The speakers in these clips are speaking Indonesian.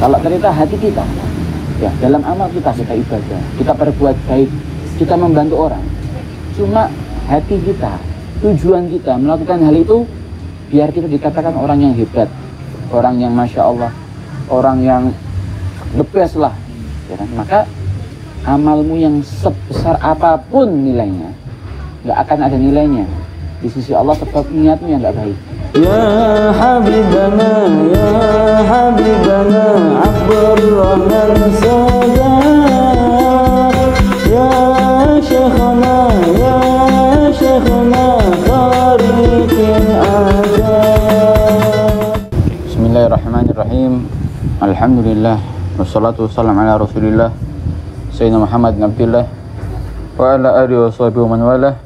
Kalau cerita hati kita, ya dalam amal kita ibadah, kita berbuat baik, kita membantu orang. Cuma hati kita, tujuan kita melakukan hal itu biar kita dikatakan orang yang hebat, orang yang masya Allah, orang yang the best lah. Ya kan? Maka amalmu yang sebesar apapun nilainya, nggak akan ada nilainya di sisi Allah sebab niatmu yang nggak baik. Ya Habibana, ya Habibana, Abdurrahman Sadar, ya Syekhana, ya Syekhana, Kharikin Azhar. Bismillahirrahmanirrahim. Alhamdulillah, wassalatu wassalam ala Rasulillah Sayyidina Muhammad bin Abdillah wa ala alihi wa sahbihi wa man walah.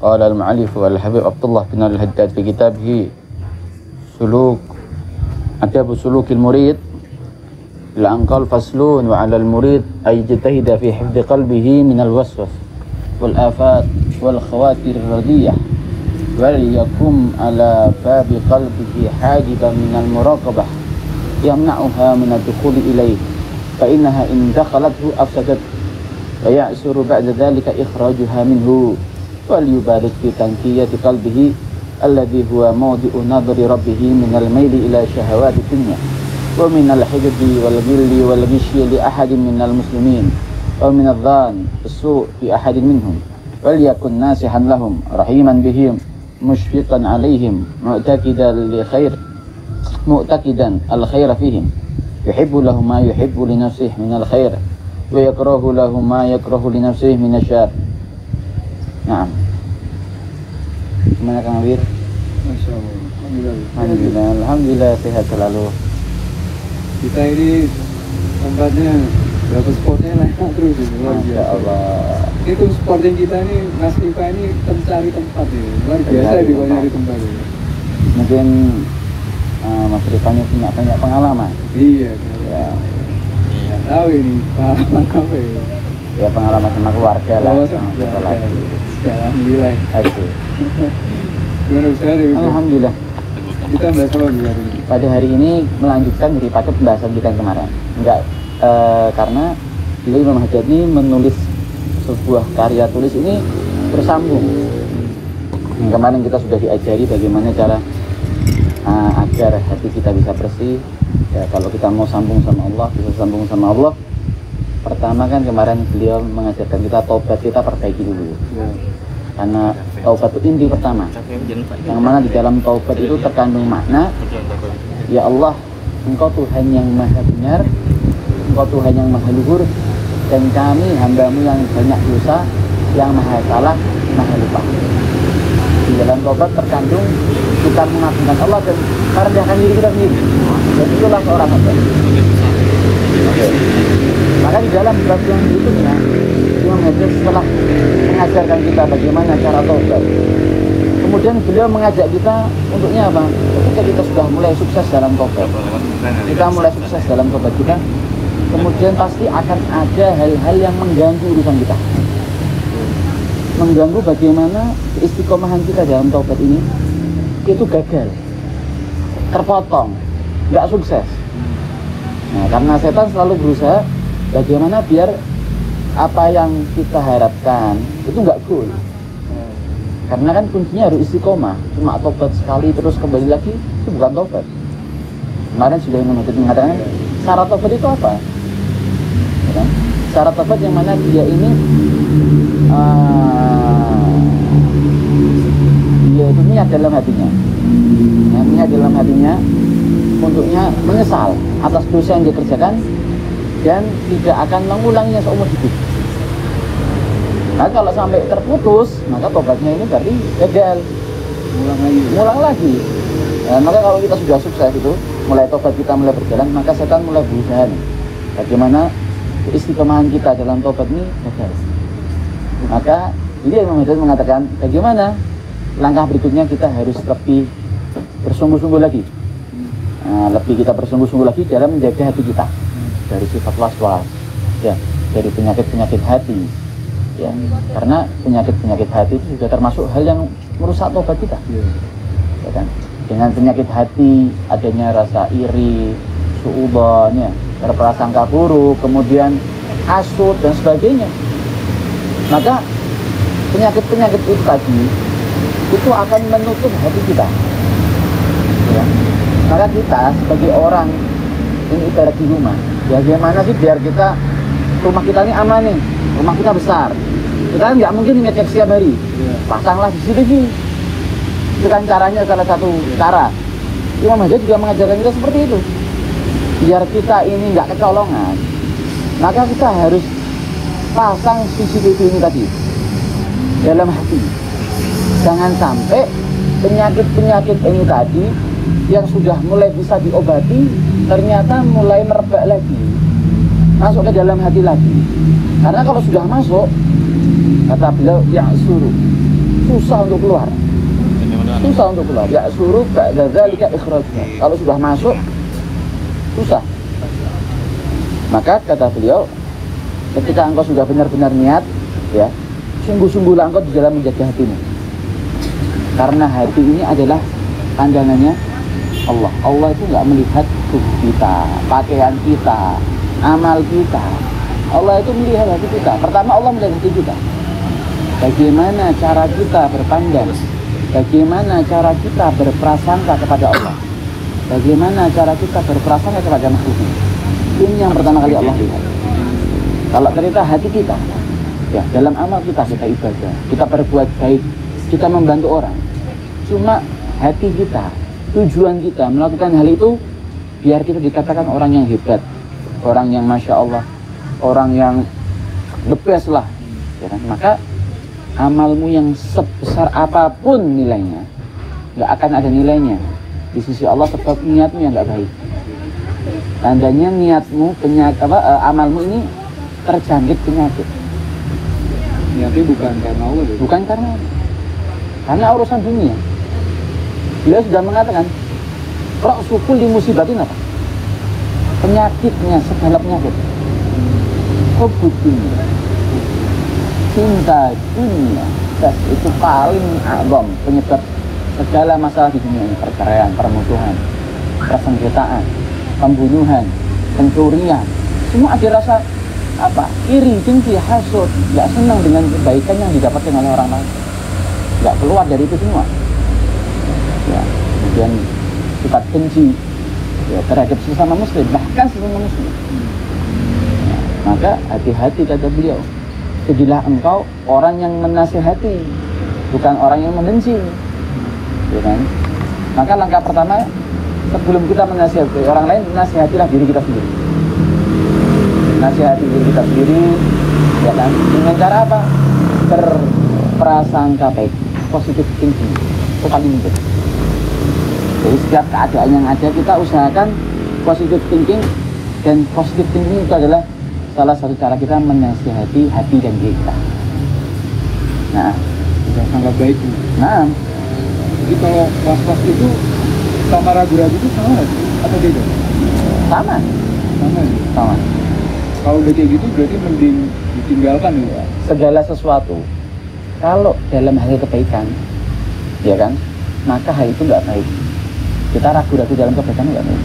Qala al-mu'allif al-habib Abdullah bin al-Haddad fi kitabih Suluk Adab Sulukil Murid la anqal faslun wa 'ala al-murid ay yajtahida fi hifdhi qalbihi min al-waswas wal afat wal khawatir radiyah wal yakum 'ala babi qalbihi hajiban min al-muraqabah yamna'uha min ad-dukhul ilayhi fa innaha in dakhalathu afsadat wa ya'suru ba'da dhalika ikhrajuha minhu. Walyubarik fi tankiyati qalbihi alladhi huwa mawdi'u nadri rabbihi minal maili ila syahawati dunya wa minal hijbi wal ghilli wal ghishyi li ahadin minal muslimin wa minal dhan as-su' bi ahadin minhum walyakun nasihan lahum rahiman bihim mushfiqan alaihim mu'taqidan li khair mu'taqidan al khaira fihim yuhibbu lahum ma yuhibbu li nafsihi minal khair wa yakrahu lahum ma yakrahu li nafsihi minasy syarr. Nah, gimana Kang Wir? Masya Allah, alhamdulillah, alhamdulillah sehat selalu. Kita ini tempatnya berapa sportnya lah terus ini. Masya Allah. Itu sporting kita ini Mas Rifa ini mencari tempat ini. Luar biasa di banyak tempat ini. Mungkin Mas Rifa ini punya banyak pengalaman. Iya. Ya. Nggak tahu ini pengalaman apa ya. Ya pengalaman sama keluarga lah. Alhamdulillah. Alhamdulillah. Kita bahas apa nih hari ini? Pada hari ini melanjutkan daripada pembahasan kita kemarin. Karena beliau Imam Haddad ini menulis sebuah karya tulis ini bersambung. Yang kemarin kita sudah diajari bagaimana cara agar hati kita bisa bersih. Ya, kalau kita mau sambung sama Allah, bisa sambung sama Allah. Pertama kan kemarin beliau mengajarkan kita taubat kita perbaiki dulu ya. Karena taubat itu inti pertama, yang mana di dalam taubat itu terkandung makna ya Allah, Engkau Tuhan yang maha benar, Engkau Tuhan yang maha luhur, dan kami hambamu yang banyak dosa, yang maha salah, maha lupa. Di dalam taubat terkandung kita mengagungkan Allah dan merendahkan diri kita sendiri. Jadi itulah seorang hamba. Maka di dalam bab yang berikutnya Imam Haddad setelah mengajarkan kita bagaimana cara taubat, kemudian beliau mengajak kita untuknya apa? Ketika kita sudah mulai sukses dalam taubat, kita mulai sukses dalam taubat kita, kemudian pasti akan ada hal-hal yang mengganggu urusan kita, mengganggu bagaimana istiqomahan kita dalam taubat ini. Itu gagal, terpotong, nggak sukses. Nah, karena setan selalu berusaha bagaimana biar apa yang kita harapkan itu nggak goal. Karena kan kuncinya harus istiqomah. Cuma tobat sekali terus kembali lagi itu bukan tobat. Kemarin sudah mengatakan syarat tobat itu apa? Ya, syarat tobat yang mana dia ini dia itu niat dalam hatinya. Nah, niat dalam hatinya untuknya menyesal atas dosa yang dikerjakan dan tidak akan mengulangnya seumur hidup. Nah, kalau sampai terputus, maka tobatnya ini berarti gagal, mulang lagi. Nah, maka kalau kita sudah sukses itu, mulai tobat kita mulai berjalan, maka setan mulai berusaha bagaimana istiqomahan kita dalam tobat ini gagal. Maka dia mengatakan bagaimana langkah berikutnya kita harus lebih bersungguh-sungguh lagi. Nah, lebih kita bersungguh-sungguh lagi dalam menjaga hati kita dari sifat was-was, ya, dari penyakit-penyakit hati, ya, karena penyakit-penyakit hati itu juga termasuk hal yang merusak tobat kita, ya kan? Dengan penyakit hati adanya rasa iri, su'udzon, berprasangka buruk, kemudian hasud dan sebagainya. Maka penyakit-penyakit itu tadi itu akan menutup hati kita. Ya. Maka kita sebagai orang ini ibarat di rumah. Bagaimana sih biar kita rumah kita ini aman nih? Rumah kita besar. Kita kan nggak mungkin ngecek setiap hari. Pasanglah CCTV. Itu kan caranya, salah satu cara. Imam Hajat juga mengajarkan kita seperti itu. Biar kita ini nggak kecolongan, maka kita harus pasang CCTV ini tadi dalam hati. Jangan sampai penyakit-penyakit ini tadi yang sudah mulai bisa diobati ternyata mulai merebak lagi, masuk ke dalam hati lagi. Karena kalau sudah masuk, kata beliau, ya suruh, susah untuk keluar. Susah untuk keluar. Ya suruh kalau sudah masuk susah. Maka kata beliau, ketika engkau sudah benar-benar niat, ya, sungguh-sungguhlah engkau di dalam menjaga hatimu. Karena hati ini adalah pandangannya Allah. Allah itu nggak melihat tubuh kita, pakaian kita, amal kita. Allah itu melihat hati kita. Pertama Allah melihat hati kita. Bagaimana cara kita berpandang? Bagaimana cara kita berprasangka kepada Allah? Bagaimana cara kita berprasangka kepada makhluknya? Ini yang pertama kali Allah lihat. Kalau cerita hati kita, ya, dalam amal kita, kita ibadah, kita berbuat baik, kita membantu orang. Cuma hati kita, tujuan kita melakukan hal itu biar kita dikatakan orang yang hebat, orang yang masya Allah, orang yang the best lah. Ya kan? Maka amalmu yang sebesar apapun nilainya, nggak akan ada nilainya di sisi Allah sebab niatmu yang nggak baik. Tandanya niatmu, amalmu ini terjangkit penyakit. Niatnya bukan karena Allah. Bukan karena Allah. Karena urusan dunia. Beliau sudah mengatakan, kalau sukul di musibatin apa? Penyakitnya, segala penyakit. Hubud dunia, cinta dunia, itu paling agam penyebab segala masalah di dunia ini. Perceraian, permusuhan, persengketaan, pembunuhan, pencurian, semua ada rasa apa? Iri, dengki, hasut, nggak senang dengan kebaikan yang didapatkan oleh orang lain, nggak keluar dari itu semua. Ya, kemudian sifat benci ya, terhadap sesama muslim, bahkan sesama muslim. Ya, maka hati-hati kata beliau. Jadilah engkau orang yang menasihati, bukan orang yang membenci, ya kan? Maka langkah pertama sebelum kita menasihati orang lain, nasihatilah diri kita sendiri. Nasihati diri kita sendiri, ya kan? Dengan cara apa? Berprasangka baik, positif thinking, itu paling penting. Jadi setiap keadaan yang ada kita usahakan positif thinking, dan positif thinking itu adalah salah satu cara kita menasihati hati dan diri kita. Nah, sudah sangat baik. Nah, jadi kalau was-was itu sama ragu-ragu itu sama atau beda? Sama. Sama. Sama. Kalau udah kayak gitu berarti mending ditinggalkan ya. Segala sesuatu. Kalau dalam hal kebaikan, ya kan, maka hal itu nggak baik. Kita ragu-ragu dalam kebaikan nggak baik.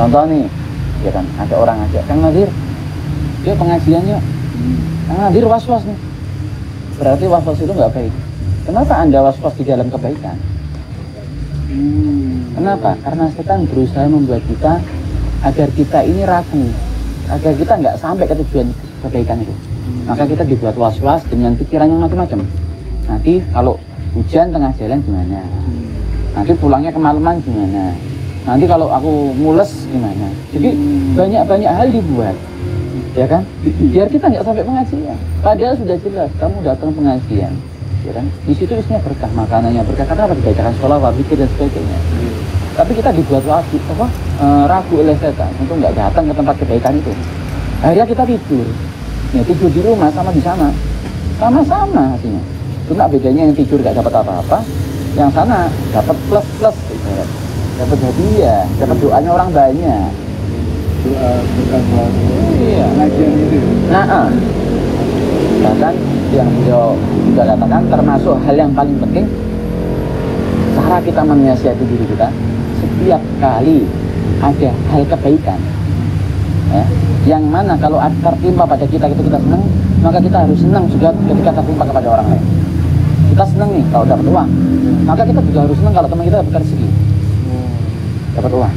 Contoh nih. Ya kan, ada orang aja, Kang Nadir, dia pengajiannya, Kang Nadir was-was nih. Berarti was-was itu nggak baik. Kenapa Anda was-was di dalam kebaikan? Kenapa? Karena setan berusaha membuat kita agar kita ini ragu, agar kita nggak sampai ke tujuan kebaikan itu. Maka kita dibuat was-was dengan pikiran yang macam-macam. Nanti kalau hujan tengah jalan gimana? Nanti pulangnya kemalaman gimana? Nanti kalau aku mules gimana? Jadi banyak-banyak hal dibuat, ya kan? Biar kita nggak sampai pengajian. Padahal sudah jelas kamu datang pengajian, ya kan? Di situ isinya berkah, makanannya berkah, karena dibacakan sholawat, zikir dan sebagainya. Tapi kita dibuat ragu oleh setan untuk nggak datang ke tempat kebaikan itu. Akhirnya kita tidur, ya tidur di rumah sama di sana, sama-sama hasilnya. Cuma bedanya yang tidur nggak dapat apa-apa, yang sana dapat plus-plus. Dapat hadiah, dapat doanya orang banyak. Doa bukan iya, ngajian itu. Nah, bahkan yang beliau juga katakan termasuk hal yang paling penting cara kita menyiasati diri kita setiap kali ada hal kebaikan ya, yang mana kalau tertimpa pada kita itu kita senang, maka kita harus senang juga ketika tertimpa kepada orang lain. Kita senang nih kalau dapat uang, maka kita juga harus senang kalau teman kita dapat rezeki, dapat uang.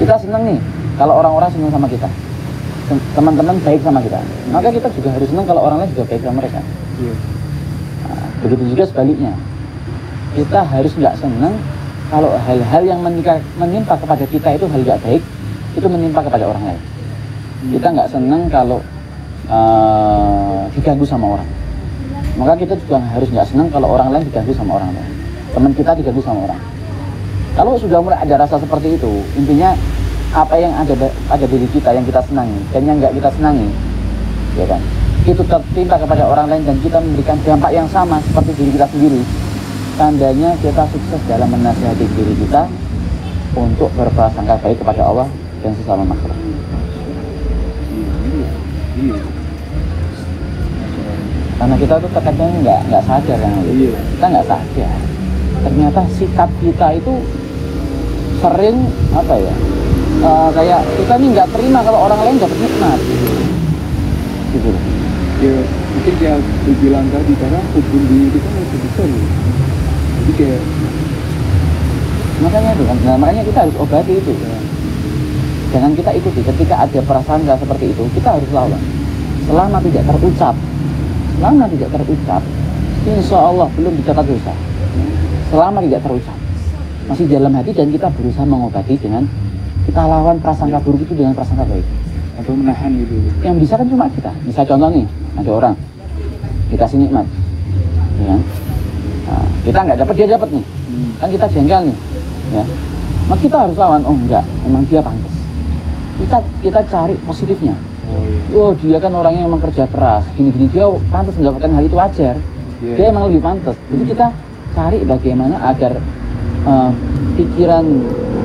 Kita senang nih kalau orang-orang senang sama kita, teman-teman baik sama kita, maka kita juga harus senang kalau orang lain juga baik sama mereka. Nah, begitu juga sebaliknya, kita harus nggak senang kalau hal-hal yang menimpa kepada kita itu hal nggak baik, itu menimpa kepada orang lain. Kita nggak senang kalau diganggu sama orang, maka kita juga harus nggak senang kalau orang lain diganggu sama orang lain, teman kita diganggu sama orang. Kalau sudah mulai ada rasa seperti itu, intinya apa yang ada diri kita yang kita senangi dan yang nggak kita senangi, ya kan, itu tertimpa kepada orang lain dan kita memberikan dampak yang sama seperti diri kita sendiri, tandanya kita sukses dalam menasihati diri kita untuk berprasangka baik kepada Allah dan sesama makhluk. Karena kita tuh terkadang nggak sadar kan, gitu. Kita nggak sadar. Ternyata sikap kita itu sering apa ya? Kayak kita nih nggak terima kalau orang lain dapat nikmat. Gitu. Ya mungkin dia bilang tadi karena hubungan diri kita masih besar. Ya. Jadi kayak makanya itu kan, nah, makanya kita harus obati itu. Jangan kita ikuti ketika ada prasangka seperti itu, kita harus lawan. Selama tidak terucap, insya Allah belum dicatat dosa. Selama tidak terucap, masih dalam hati dan kita berusaha mengobati dengan kita lawan prasangka buruk itu dengan prasangka baik. Atau menahan itu. Yang bisa kan cuma kita. Misal contoh nih, ada orang dikasih nikmat, ya. Nah, kita nggak dapat, dia dapat nih. Kan kita jengkel nih, ya. Maka kita harus lawan. Oh enggak, memang dia pantas. Kita cari positifnya. Oh dia kan orangnya memang kerja keras, gini-gini dia pantas mendapatkan hal itu, wajar. Dia emang lebih pantas. Jadi kita cari bagaimana agar pikiran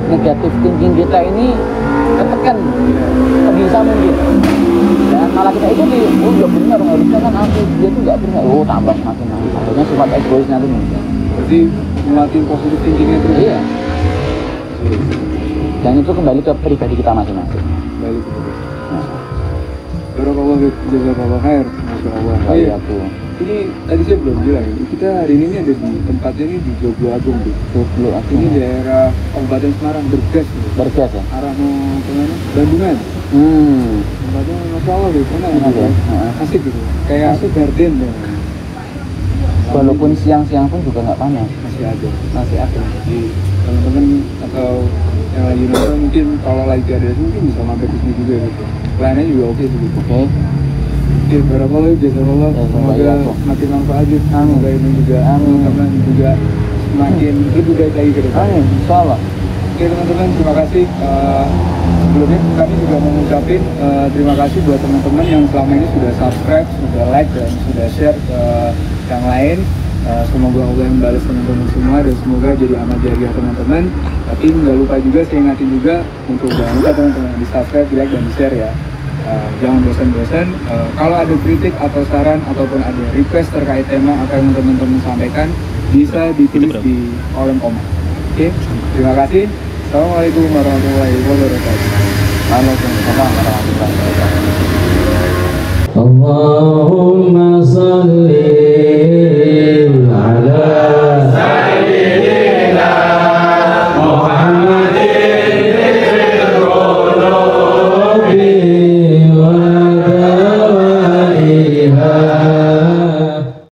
negatif thinking kita ini ketekan sebisa mungkin. Dan malah kita itu di nggak benar, harusnya kan aku dia tuh nggak benar. Oh tambah semakin akhirnya sifat egois nanti muncul. Jadi melatih positif thinkingnya terus. Iya. Dan itu kembali ke pribadi kita masing-masing. Kembali ke pribadi. Barakallahu fiik, jazakallahu khair. Masyaallah. Iya tuh. Ini tadi saya belum bilang, kita hari ini ada di tempatnya ini di Joglo Agung, Bu. Joglo Agung. Ini daerah Kabupaten Semarang, Bergas. Bergas ya. Arah mau ke mana? Bandungan. Tempatnya masyaallah di sana. Asik gitu. Kayak asik garden ya. Walaupun siang-siang pun juga nggak panas. Masih ada. Jadi teman-teman atau yang lagi nonton mungkin kalau lagi ada mungkin bisa mampir ke sini juga gitu. Lainnya juga oke sih. Oke. Ya barakallahu jazakallah. Semoga makin manfaatnya. Semoga ini juga teman-teman juga semakin lebih baik lagi ke depan. Insyaallah. Oke teman-teman, terima kasih. Sebelumnya kami juga mengucapkan terima kasih buat teman-teman yang selama ini sudah subscribe, sudah like dan sudah share ke yang lain. Semoga Allah membalas teman-teman semua dan semoga jadi amal jariah teman-teman. Tapi nggak lupa juga, saya ingatin juga untuk jangan lupa teman-teman di subscribe, like dan di share ya. Jangan bosan-bosan. Kalau ada kritik atau saran ataupun ada request terkait tema apa yang teman-teman sampaikan, bisa ditulis di kolom komen. Oke, terima kasih. Assalamualaikum warahmatullahi wabarakatuh. Waalaikumsalam warahmatullahi wabarakatuh. Allahumma salli